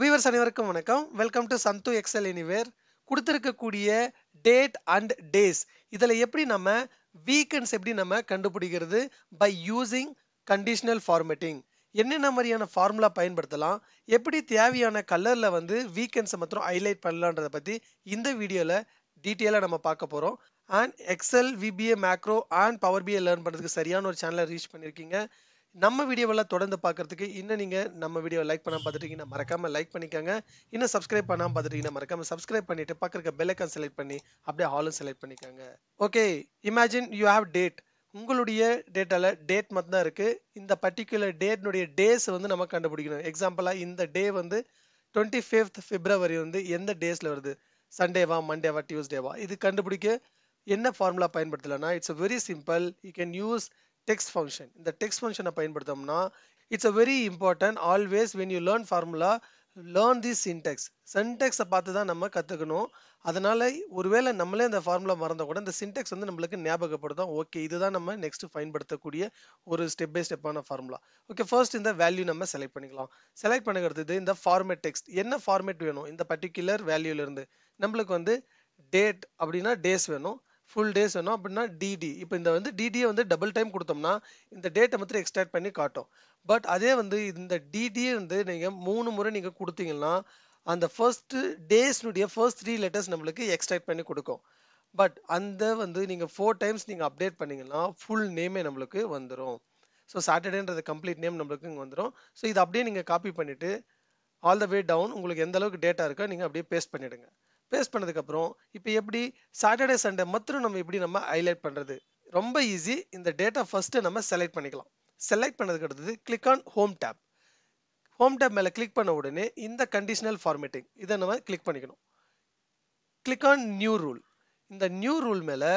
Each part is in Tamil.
Viewers அனைவருக்கும் வணக்கம். Welcome to Santhu Excel Anywhere. கொடுத்திருக்கக்கூடிய date and days. இதிலே எப்படி நம்ம weekends எப்படி நம்ம கண்டுபிடிக்கிறது by using conditional formatting. என்னென்ன மாதிரியான ஃபார்முலா பயன்படுத்தலாம்? எப்படி தேவையான கலர்ல வந்து weekends மட்டும் ஹைலைட் பண்ணலாம்ன்றத பத்தி இந்த வீடியோல டீடைலா நம்ம பார்க்க போறோம். And Excel, VBA macro and Power BI learn பண்றதுக்கு சரியான ஒரு சேனலை ரீச் பண்ணிருக்கீங்க. நம்ம வீடியோவல தொடர்ந்து பார்க்கிறதுக்கு இன்னும் நீங்க நம்ம வீடியோ லைக் பண்ணாம பார்த்துட்டீங்கன்னா மறக்காம லைக் பண்ணிக்கங்க. இன்னும் சப்ஸ்கிரைப் பண்ணாம பார்த்துட்டீங்கன்னா மறக்காம சப்ஸ்கிரைப் பண்ணிட்டு பக்கத்துக்கு பெல் ஐகான் செலக்ட் பண்ணி அப்படியே ஆல் செலக்ட் பண்ணிக்கங்க. Okay, imagine you have date. உங்களுடைய டேட்டால டேட் மட்டும் தான் இருக்கு. இந்த பர்టిక్యులர் டேட்னுடைய டேஸ் வந்து நம்ம கண்டுபிடிக்கணும். எக்ஸாம்பிளா இந்த டே வந்து 25th February வந்து எந்த டேஸ்ல வருது? சண்டேவா, மண்டேவா, டியூஸ்டேவா? இது கண்டுபிடிக்க என்ன ஃபார்முலா பயன்படுத்தலாம்னா it's very simple. You can use text function. In the text function it's a very important, always when you learn formula, learn this syntax பார்த்து தான் நம்ம கத்துக்கணும். அதனால ஒருவேளை நம்மளே அந்த ஃபார்முலா மறந்தா கூட இந்த சின்டாக்ஸ் வந்து நம்மளுக்கு ஞாபகப்படுத்தும். ஓகே, இதுதான் நம்ம நெக்ஸ்ட் பயன்படுத்தக்கூடிய ஒரு ஸ்டெப் பை ஸ்டெப்பான ஃபார்முலா. ஓகே, ஃபர்ஸ்ட் இந்த வேல்யூ நம்ம செலக்ட் பண்ணிக்கலாம். செலக்ட் பண்ணுகிறது இந்த ஃபார்மேட் டெக்ஸ்ட். என்ன ஃபார்மேட் வேணும்? இந்த பர்டிகுலர் வேல்யூல இருந்து நம்மளுக்கு வந்து டேட் அப்படின்னா டேஸ் வேணும், ஃபுல் டேஸ் வேணும் அப்படின்னா டிடி. இப்போ இந்த வந்து டிடியை வந்து டபுள் டைம் கொடுத்தோம்னா இந்த டேட்டை மட்டும் எக்ஸ்ட்ராக்ட் பண்ணி காட்டும். பட் அதே வந்து இந்த டிடியை வந்து நீங்கள் 3 முறை நீங்கள் கொடுத்தீங்கன்னா அந்த ஃபர்ஸ்ட்டு டேஸ்னுடைய ஃபர்ஸ்ட் 3 லெட்டர்ஸ் நம்மளுக்கு எக்ஸ்ட்ராக்ட் பண்ணி கொடுக்கும். பட் அந்த வந்து நீங்கள் 4 டைம்ஸ் நீங்கள் அப்டேட் பண்ணிங்கன்னா ஃபுல் நேமே நம்மளுக்கு வந்துடும். ஸோ சாட்டர்டேன்றது கம்ப்ளீட் நேம் நம்மளுக்கு இங்கே வந்துடும். ஸோ இது அப்படியே நீங்கள் காப்பி பண்ணிவிட்டு ஆல் த வே டவுன் உங்களுக்கு எந்த அளவுக்கு டேட்டா இருக்கோ நீங்கள் அப்படியே பேஸ்ட் பண்ணிவிடுங்க. பேஸ்ட் பண்ணதுக்கப்புறம் இப்போ எப்படி சாட்டர்டே சண்டே மட்டும் நம்ம எப்படி நம்ம ஹைலைட் பண்ணுறது? ரொம்ப ஈஸி. இந்த டேட்டா ஃபஸ்ட்டு நம்ம செலக்ட் பண்ணிக்கலாம். செலக்ட் பண்ணதுக்கு அடுத்தது click on home tab. Home tab மேலே கிளிக் பண்ண உடனே இந்த கண்டிஷனல் ஃபார்மேட்டிங் இதை நம்ம கிளிக் பண்ணிக்கணும். Click on new rule. இந்த நியூ ரூல் மேலே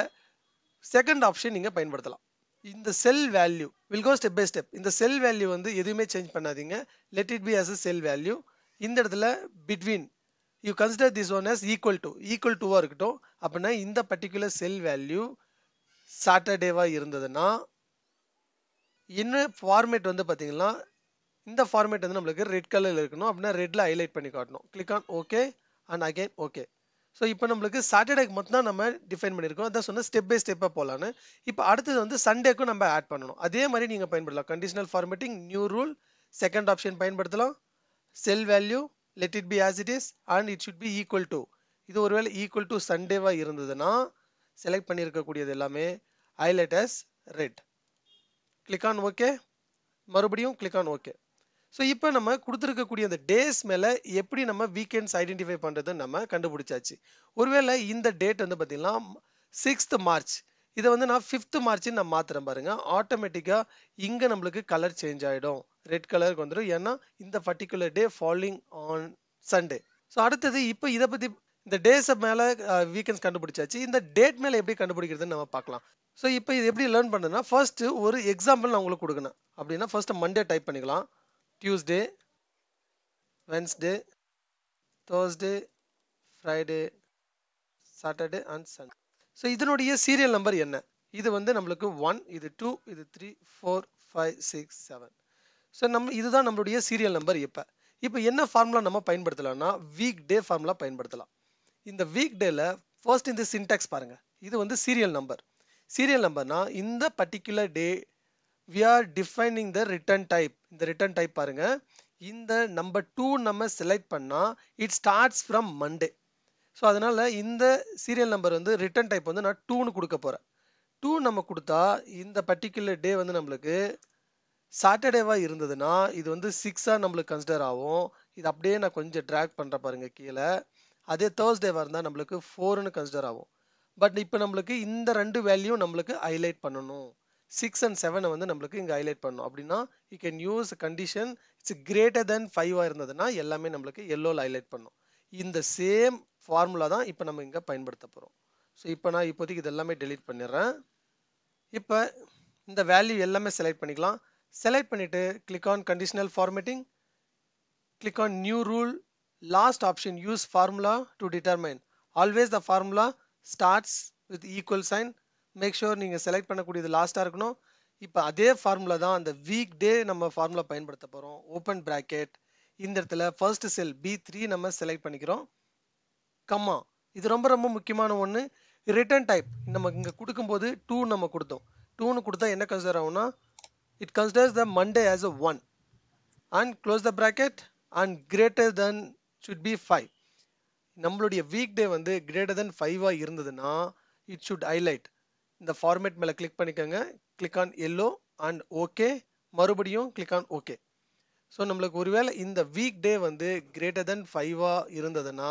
செகண்ட் ஆப்ஷன் நீங்கள் பயன்படுத்தலாம். இந்த cell value will go step by step. இந்த செல் வேல்யூ வந்து எதுவுமே சேஞ்ச் பண்ணாதீங்க. Let it be as a cell value. இந்த இடத்துல between you consider this one as equal to இருக்கட்டும். அப்படின்னா இந்த பர்டிகுலர் செல் வேல்யூ சாட்டர்டேவா இருந்ததுன்னா இன்னும் ஃபார்மேட் வந்து பார்த்தீங்கன்னா இந்த ஃபார்மேட் வந்து நம்மளுக்கு ரெட் கலரில் இருக்கணும். அப்படின்னா ரெட்டில் ஹைலைட் பண்ணி காட்டணும். Click on okay and again okay. So இப்போ நம்மளுக்கு சாட்டர்டேக்கு மட்டும் தான் நம்ம டிஃபைன் பண்ணியிருக்கோம். அதான் சொன்னால் ஸ்டெப் பை ஸ்டெப்பாக போகலான்னு. இப்போ அடுத்தது வந்து சண்டேக்கும் நம்ம ஆட் பண்ணணும். அதே மாதிரி நீங்கள் பயன்படுத்தலாம். Conditional formatting, new rule, second option பயன்படுத்தலாம். Cell value let it be as it is and it should be equal to. இது ஒருவேளை equal to Sunday வா இருந்ததுன்னா செலக்ட் பண்ணியிருக்கக்கூடியது எல்லாமே highlight as red. click on OK. மறுபடியும் click on OK. ஸோ இப்போ நம்ம கொடுத்துருக்கக்கூடிய அந்த டேஸ் மேலே எப்படி நம்ம வீக்கெண்ட்ஸ் ஐடென்டிஃபை பண்ணுறது நம்ம கண்டுபிடிச்சாச்சு. ஒருவேளை இந்த டேட் வந்து பார்த்தீங்கன்னா 6th March, இதை வந்து நான் 5th Marchன்னு நான் மாற்றுறேன் பாருங்கள். ஆட்டோமேட்டிக்காக இங்கே நம்மளுக்கு கலர் சேஞ்ச் ஆகிடும். ரெட் கலருக்கு வந்துடும். ஏன்னா இந்த particular day following on Sunday. So அடுத்தது இப்போ இதை பற்றி இந்த டேஸை மேலே வீக்கெண்ட்ஸ் கண்டுபிடிச்சாச்சு. இந்த டேட் மேலே எப்படி கண்டுபிடிக்கிறதுன்னு நம்ம பார்க்கலாம். ஸோ இப்போ இது எப்படி லேர்ன் பண்ணுறதுன்னா ஃபர்ஸ்ட்டு ஒரு எக்ஸாம்பிள் நான் உங்களுக்கு கொடுக்கணும். அப்படின்னா ஃபர்ஸ்ட்டு மண்டே டைப் பண்ணிக்கலாம். Tuesday, Wednesday, Thursday, Friday, Saturday and Sunday. So இதனுடைய சீரியல் நம்பர் என்ன? இது வந்து நம்மளுக்கு 1, இது 2, இது 3, 4, 5, 6, 7. ஸோ நம்ம இதுதான் நம்மளுடைய சீரியல் நம்பர். இப்போ என்ன ஃபார்முலா நம்ம பயன்படுத்தலாம்னா வீக் டே ஃபார்முலா பயன்படுத்தலாம். இந்த வீக் டேல ஃபர்ஸ்ட் இந்த சின்டாக்ஸ் பாருங்க. இது வந்து சீரியல் நம்பர். சீரியல் நம்பர்னா இந்த particular day we are defining the return type. இந்த ரிட்டர்ன் டைப் பாருங்க. இந்த நம்பர் 2 நம்ம செலக்ட் பண்ணா it starts from Monday. So அதனால இந்த சீரியல் நம்பர் வந்து ரிட்டர்ன் டைப் வந்து நான் 2ன்னு கொடுக்க போறேன். 2 நம்ம கொடுத்தா இந்த பர்டிகுலர் டே வந்து நம்மளுக்கு சாட்டர்டேவாக இருந்ததுன்னா இது வந்து 6ஆக நம்மளுக்கு கன்சிடர் ஆகும். இது அப்படியே நான் கொஞ்சம் ட்ராக் பண்ணுற பாருங்கள் கீழே. அதே தேர்ஸ்டேவாக இருந்தால் நம்மளுக்கு 4ன்னு கன்சிடர் ஆகும். பட் இப்போ நம்மளுக்கு இந்த 2 வேல்யூ நம்மளுக்கு ஹைலைட் பண்ணணும். 6 and 7 வந்து நம்மளுக்கு இங்கே ஹைலைட் பண்ணணும். அப்படின்னா you can use condition it's greater than 5ஆக இருந்ததுன்னா எல்லாமே நம்மளுக்கு எல்லோவில் ஹைலைட் பண்ணணும். இந்த சேம் ஃபார்முலா தான் இப்போ நம்ம இங்கே பயன்படுத்த போகிறோம். ஸோ இப்போ நான் இப்போதைக்கு இது எல்லாமே டெலீட் பண்ணிடுறேன். இப்போ இந்த வேல்யூ எல்லாமே செலக்ட் பண்ணிக்கலாம். செலக்ட் பண்ணிவிட்டு click on conditional formatting, click on new rule, last option use formula to determine. Always the formula starts with equal sign. Make sure நீங்கள் செலக்ட் பண்ணக்கூடியது லாஸ்ட்டாக இருக்கணும். இப்போ அதே ஃபார்முலா தான் அந்த வீக் டே நம்ம ஃபார்முலா பயன்படுத்த போகிறோம். ஓப்பன் ப்ராக்கெட் இந்த இடத்துல first cell B3 நம்ம select பண்ணிக்கிறோம். கம்மா இது ரொம்ப ரொம்ப முக்கியமான ஒன்னு. Return type நம்ம இங்க கொடுக்கும்போது 2 நம்ம கொடுத்தோம். 2 னு கொடுத்தா என்ன கன்சிடர் ஆகும்னா it considers the Monday as a 1 and close the bracket and greater than should be 5. நம்மளுடைய week day வந்து greater than 5 ஆ இருந்ததுனா it should highlight. இந்த format மேல click பண்ணிக்கங்க. Click on yellow and OK. மறுபடியும் click on OK. So நம்மளுக்கு ஒருவேளை இந்த week day வந்து greater than 5 ஆ இருந்ததுனா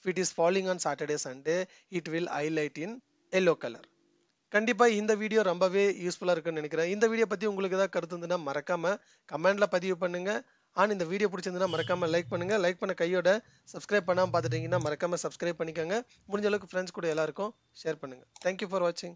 if it is falling on Saturday Sunday it will highlight in yellow color. கண்டிப்பா இந்த வீடியோ ரொம்பவே யூஸ்ஃபுல்லா இருக்குன்னு நினைக்கிறேன். இந்த வீடியோ பத்தி உங்களுக்கு ஏதாவது கருத்து இருந்தா மறக்காம கமெண்ட்ல பதிவு பண்ணுங்க. ஆன் இந்த வீடியோ பிடிச்சிருந்தா மறக்காம லைக் பண்ணுங்க. லைக் பண்ண கையோட Subscribe பண்ணாம பார்த்துட்டீங்கன்னா மறக்காம Subscribe பண்ணிக்கங்க. முடிஞ்ச அளவுக்கு ஃப்ரெண்ட்ஸ் கூட எல்லாருக்கும் ஷேர் பண்ணுங்க. Thank you for watching.